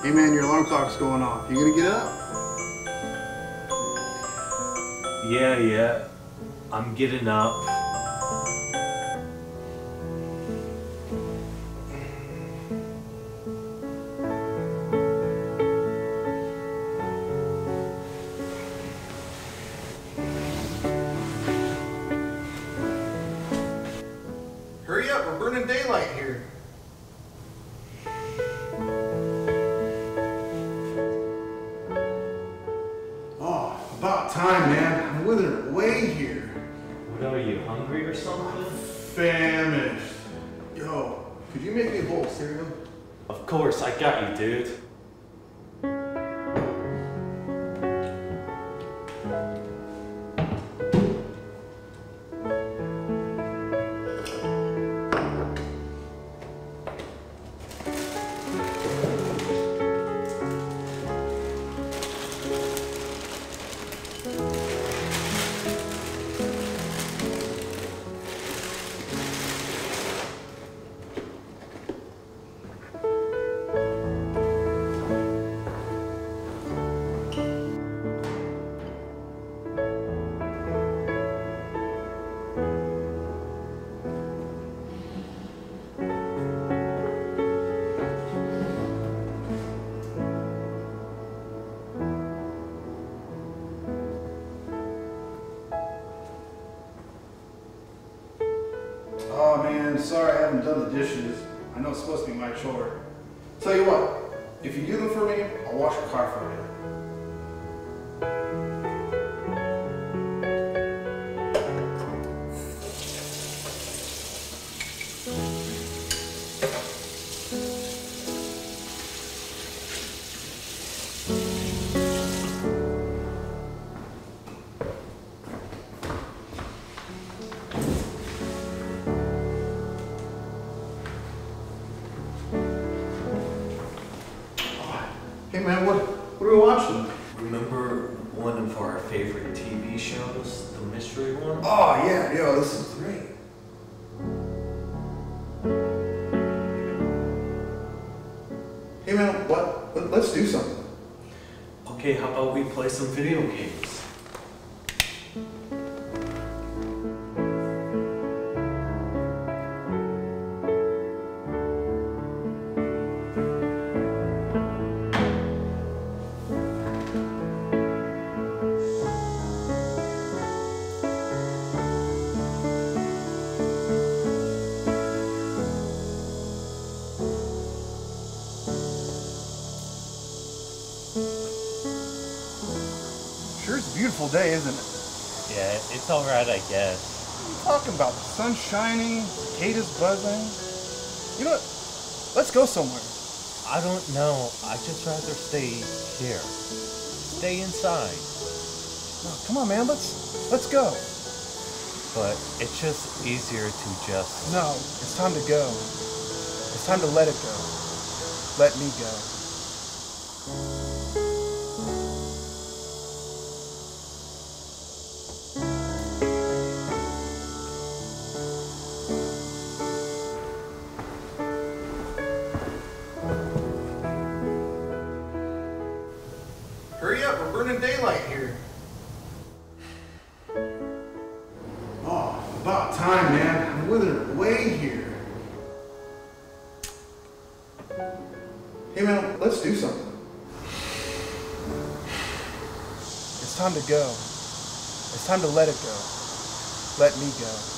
Hey man, your alarm clock's going off. You gonna get up? Yeah. I'm getting up. Hurry up, we're burning daylight here. About time, man. I'm withering away here. What are you, hungry or something? Famished. Yo, could you make me a bowl of cereal? Of course, I got you, dude. Oh man, sorry I haven't done the dishes. I know it's supposed to be my chore. Tell you what, if you do them for me, I'll wash your car for you. Hey man, what are we watching? Remember one of our favorite TV shows, the mystery one? Oh yeah, yo, this is great. Hey man, what? Let's do something. Okay, how about we play some video games? Sure, it's a beautiful day, isn't it? Yeah, it's all right, I guess. What are you talking about? The sun's shining, cicadas buzzing. You know what? Let's go somewhere. I don't know. I'd just rather stay here. Stay inside. No, come on, man. Let's go. But it's just easier to just... No, it's time to go. It's time to let it go. Let me go. Hurry up, we're burning daylight here. Oh, about time, man. I'm withering away here. Hey, man, let's do something. It's time to go. It's time to let it go. Let me go.